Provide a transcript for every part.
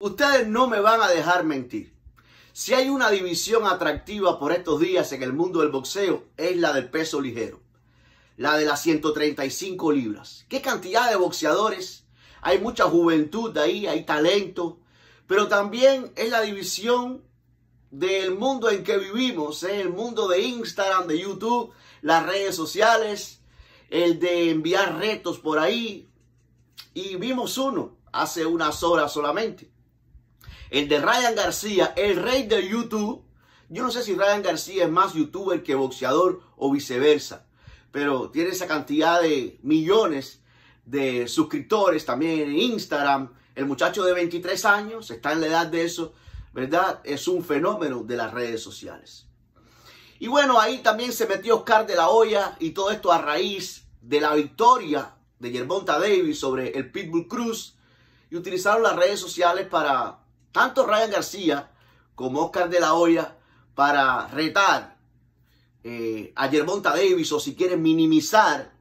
Ustedes no me van a dejar mentir. Si hay una división atractiva por estos días en el mundo del boxeo, es la del peso ligero. La de las 135 libras. ¿Qué cantidad de boxeadores? Hay mucha juventud ahí, hay talento. Pero también es la división del mundo en que vivimos. El mundo de Instagram, de YouTube, las redes sociales. El de enviar retos por ahí. Y vimos uno hace unas horas solamente. El de Ryan García, el rey de YouTube. Yo no sé si Ryan García es más youtuber que boxeador o viceversa. Pero tiene esa cantidad de millones de suscriptores también en Instagram. El muchacho de 23 años está en la edad de eso, ¿verdad? Es un fenómeno de las redes sociales. Y bueno, ahí también se metió Oscar de la Hoya y todo esto a raíz de la victoria de Gervonta Davis sobre el Pitbull Cruz. Y utilizaron las redes sociales para... tanto Ryan García como Oscar de la Hoya para retar a Gervonta Davis, o si quieren minimizar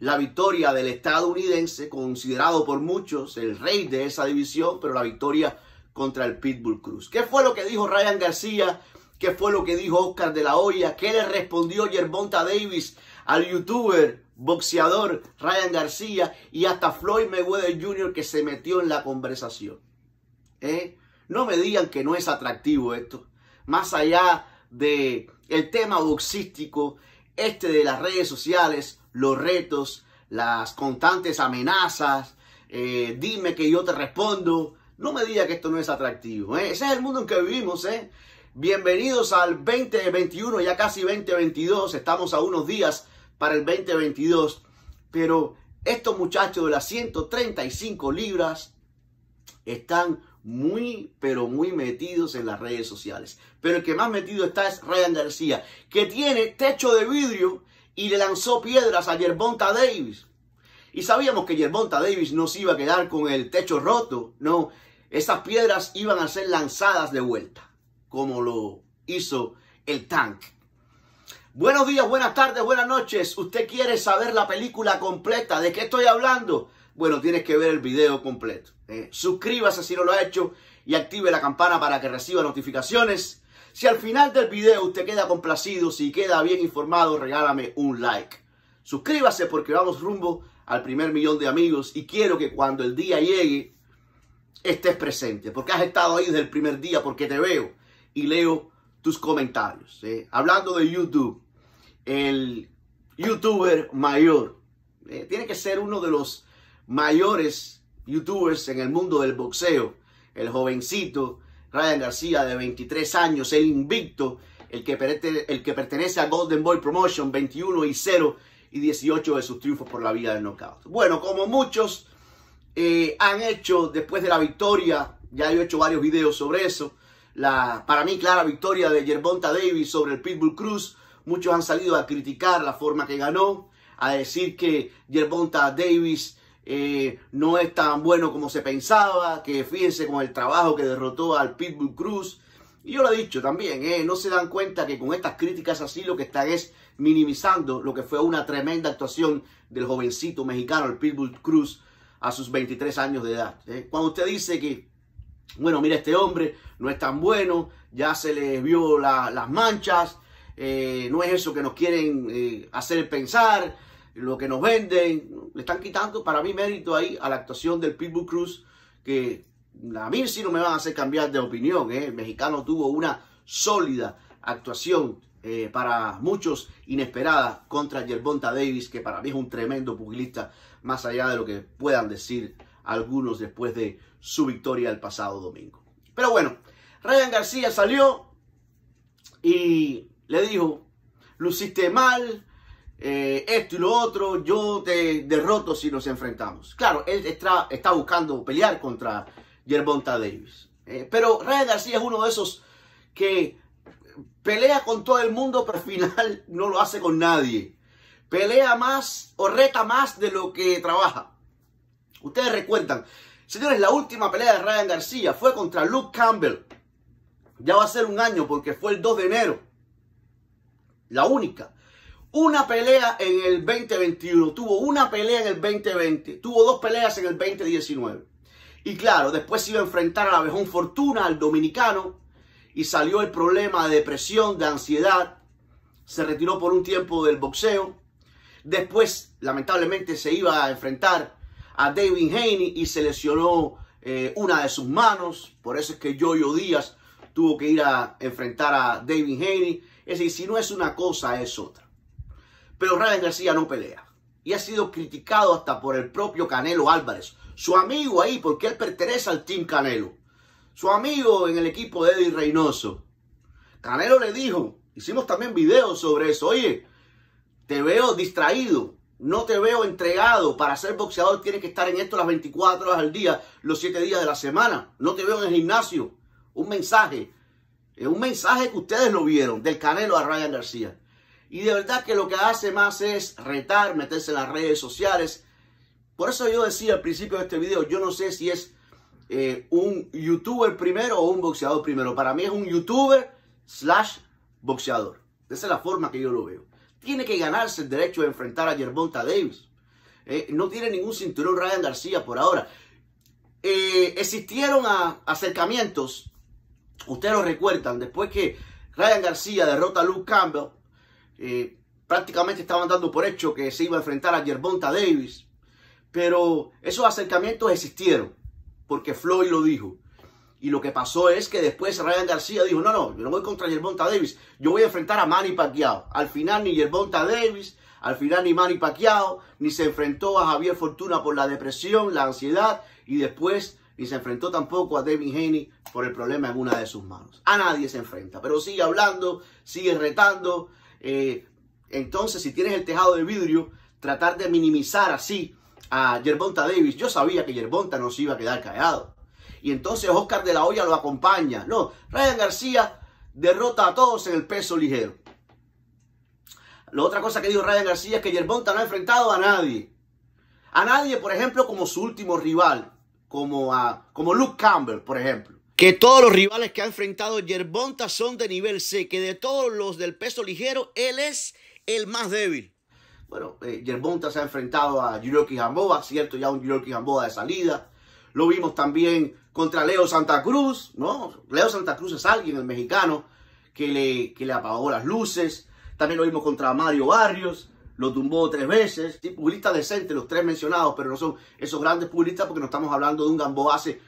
la victoria del estadounidense, considerado por muchos el rey de esa división, pero la victoria contra el Pitbull Cruz. ¿Qué fue lo que dijo Ryan García? ¿Qué fue lo que dijo Oscar de la Hoya? ¿Qué le respondió Gervonta Davis al youtuber, boxeador Ryan García? Y hasta Floyd Mayweather Jr. que se metió en la conversación. No me digan que no es atractivo esto. Más allá del tema boxístico, este de las redes sociales, los retos, las constantes amenazas, dime que yo te respondo. No me digan que esto no es atractivo. Ese es el mundo en que vivimos. Bienvenidos al 2021, ya casi 2022. Estamos a unos días para el 2022. Pero estos muchachos de las 135 libras están muy, pero muy metidos en las redes sociales. Pero el que más metido está es Ryan García, que tiene techo de vidrio y le lanzó piedras a Gervonta Davis. Y sabíamos que Gervonta Davis no se iba a quedar con el techo roto. No, esas piedras iban a ser lanzadas de vuelta, como lo hizo el Tank. Buenos días, buenas tardes, buenas noches. ¿Usted quiere saber la película completa? ¿De qué estoy hablando? Bueno, tienes que ver el video completo. Suscríbase si no lo ha hecho y active la campana para que reciba notificaciones. Si al final del video usted queda complacido, si queda bien informado, regálame un like. Suscríbase porque vamos rumbo al primer millón de amigos y quiero que cuando el día llegue estés presente. Porque has estado ahí desde el primer día, porque te veo y leo tus comentarios. Hablando de YouTube, el youtuber mayor tiene que ser uno de los mayores youtubers en el mundo del boxeo. El jovencito Ryan García de 23 años, el invicto, el que pertenece a Golden Boy Promotion, 21-0 y 18 de sus triunfos por la vía del knockout. Bueno, como muchos han hecho después de la victoria, ya yo he hecho varios videos sobre eso, para mí clara victoria de Gervonta Davis sobre el Pitbull Cruz. Muchos han salido a criticar la forma que ganó, a decir que Gervonta Davis no es tan bueno como se pensaba, que fíjense con el trabajo que derrotó al Pitbull Cruz. Y yo lo he dicho también, no se dan cuenta que con estas críticas así lo que están es minimizando lo que fue una tremenda actuación del jovencito mexicano, el Pitbull Cruz, a sus 23 años de edad. Cuando usted dice que, bueno, mira, este hombre no es tan bueno, ya se le vio las manchas, no es eso que nos quieren hacer pensar, lo que nos venden. Le están quitando para mí mérito ahí a la actuación del Pitbull Cruz, que a mí sí no me van a hacer cambiar de opinión. El mexicano tuvo una sólida actuación, para muchos inesperada, contra Gervonta Davis, que para mí es un tremendo pugilista, más allá de lo que puedan decir algunos después de su victoria el pasado domingo. Pero bueno, Ryan García salió y le dijo: luciste mal, esto y lo otro, yo te derroto si nos enfrentamos. Claro, él está buscando pelear contra Gervonta Davis. Pero Ryan García es uno de esos que pelea con todo el mundo, pero al final no lo hace con nadie. Pelea más o reta más de lo que trabaja. Ustedes recuerdan, señores, la última pelea de Ryan García fue contra Luke Campbell. Ya va a ser un año porque fue el 2 de enero. La única. Una pelea en el 2021, tuvo una pelea en el 2020, tuvo dos peleas en el 2019. Y claro, después se iba a enfrentar al Abejón Fortuna, al dominicano, y salió el problema de depresión, de ansiedad. Se retiró por un tiempo del boxeo. Después, lamentablemente, se iba a enfrentar a David Haney y se lesionó una de sus manos. Por eso es que JoJo Díaz tuvo que ir a enfrentar a David Haney. Es decir, si no es una cosa, es otra. Pero Ryan García no pelea. Y ha sido criticado hasta por el propio Canelo Álvarez, su amigo ahí, porque él pertenece al Team Canelo. Su amigo en el equipo de Eddie Reynoso. Canelo le dijo, hicimos también videos sobre eso, oye, te veo distraído, no te veo entregado. Para ser boxeador tienes que estar en esto las 24 horas al día, los 7 días de la semana. No te veo en el gimnasio. Un mensaje que ustedes lo vieron, del Canelo a Ryan García. Y de verdad que lo que hace más es retar, meterse en las redes sociales. Por eso yo decía al principio de este video, yo no sé si es un youtuber primero o un boxeador primero. Para mí es un youtuber slash boxeador. Esa es la forma que yo lo veo. Tiene que ganarse el derecho de enfrentar a Gervonta Davis. No tiene ningún cinturón Ryan García por ahora. Existieron acercamientos, ustedes lo recuerdan, después que Ryan García derrota a Luke Campbell. Prácticamente estaban dando por hecho que se iba a enfrentar a Gervonta Davis. Pero esos acercamientos existieron, porque Floyd lo dijo. Y lo que pasó es que después Ryan García dijo, no, no, yo no voy contra Gervonta Davis, yo voy a enfrentar a Manny Pacquiao. Al final ni Gervonta Davis, al final ni Manny Pacquiao, ni se enfrentó a Javier Fortuna por la depresión, la ansiedad, y después ni se enfrentó tampoco a Devin Haney por el problema en una de sus manos. A nadie se enfrenta, pero sigue hablando, sigue retando. Entonces, si tienes el tejado de vidrio, tratar de minimizar así a Gervonta Davis. Yo sabía que Gervonta no se iba a quedar callado. Y entonces Oscar de la Hoya lo acompaña. No, Ryan García derrota a todos en el peso ligero. La otra cosa que dijo Ryan García es que Gervonta no ha enfrentado a nadie. A nadie, por ejemplo, como su último rival, como Luke Campbell, por ejemplo. Que todos los rivales que ha enfrentado Gervonta son de nivel C, que de todos los del peso ligero, él es el más débil. Bueno, Gervonta se ha enfrentado a Yuriorkis Gamboa, cierto, ya un Yuriorkis Gamboa de salida. Lo vimos también contra Leo Santa Cruz, ¿no? Leo Santa Cruz es alguien, el mexicano, que le apagó las luces. También lo vimos contra Mario Barrios, lo tumbó 3 veces. Sí, pugilistas decentes, los 3 mencionados, pero no son esos grandes pugilistas porque no estamos hablando de un Gamboa hace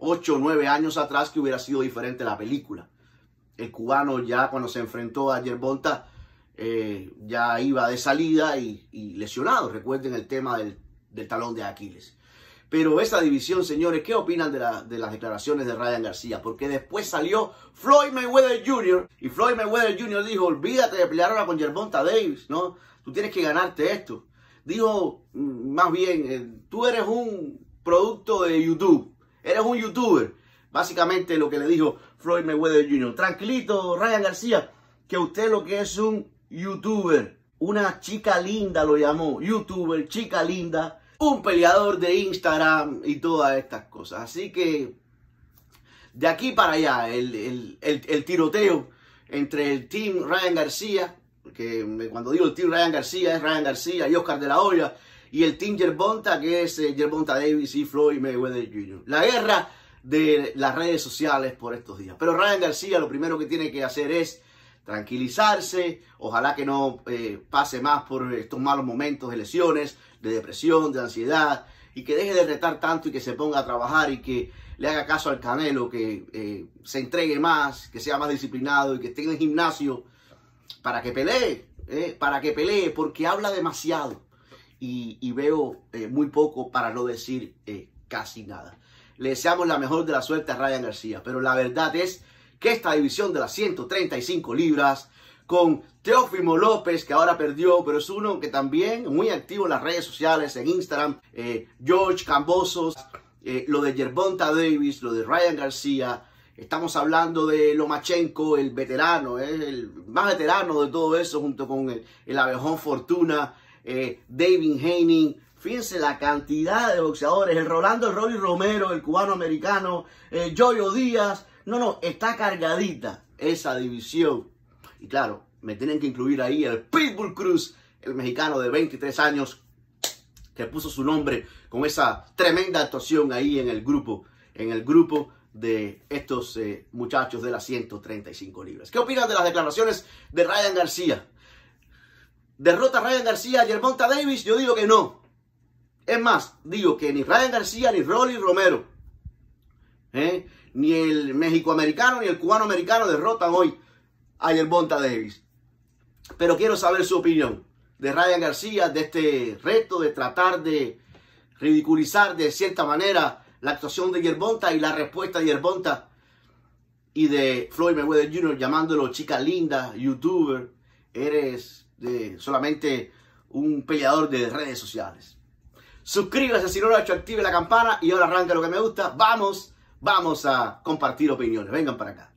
8 o 9 años atrás que hubiera sido diferente la película. El cubano ya cuando se enfrentó a Gervonta, ya iba de salida y lesionado. Recuerden el tema del talón de Aquiles. Pero esa división, señores, ¿qué opinan de las declaraciones de Ryan García? Porque después salió Floyd Mayweather Jr. Y Floyd Mayweather Jr. dijo, olvídate de pelear ahora con Gervonta Davis, ¿no? Tú tienes que ganarte esto. Dijo, más bien, tú eres un producto de YouTube. Eres un YouTuber. Básicamente lo que le dijo Floyd Mayweather Jr. Tranquilito, Ryan García, que usted lo que es un YouTuber, una chica linda lo llamó, YouTuber, chica linda, un peleador de Instagram y todas estas cosas. Así que de aquí para allá el tiroteo entre el Team Ryan García, que cuando digo el Team Ryan García es Ryan García y Oscar de la Hoya, y el Team Gervonta, que es Gervonta Davis y Floyd Mayweather Jr. La guerra de las redes sociales por estos días. Pero Ryan García lo primero que tiene que hacer es tranquilizarse, ojalá que no pase más por estos malos momentos de lesiones, de depresión, de ansiedad, y que deje de retar tanto y que se ponga a trabajar y que le haga caso al Canelo, que se entregue más, que sea más disciplinado y que esté en el gimnasio para que pelee, porque habla demasiado y veo muy poco, para no decir casi nada. Le deseamos la mejor de la suerte a Ryan García, pero la verdad es que esta división de las 135 libras, con Teófimo López, que ahora perdió, pero es uno que también muy activo en las redes sociales, en Instagram, George Cambosos, lo de Gervonta Davis, lo de Ryan García, estamos hablando de Lomachenko, el veterano, el más veterano de todo eso, junto con el Abejón Fortuna, David Haney. Fíjense la cantidad de boxeadores, el Rolly Romero, el cubano americano, JoJo Díaz. No, no, está cargadita esa división. Y claro, me tienen que incluir ahí el Pitbull Cruz, el mexicano de 23 años, que puso su nombre con esa tremenda actuación ahí en el grupo de estos muchachos de las 135 libras. ¿Qué opinas de las declaraciones de Ryan García? ¿Derrota a Ryan García a Gervonta Davis? Yo digo que no. Es más, digo que ni Ryan García, ni Rolly Romero, ni el mexicoamericano, ni el cubanoamericano derrotan hoy a Gervonta Davis. Pero quiero saber su opinión de Ryan García, de este reto de tratar de ridiculizar de cierta manera la actuación de Gervonta y la respuesta de Gervonta y de Floyd Mayweather Jr. llamándolo chica linda, youtuber, eres solamente un peleador de redes sociales. Suscríbase si no lo has hecho, active la campana y ahora arranca lo que me gusta. Vamos a compartir opiniones. Vengan para acá.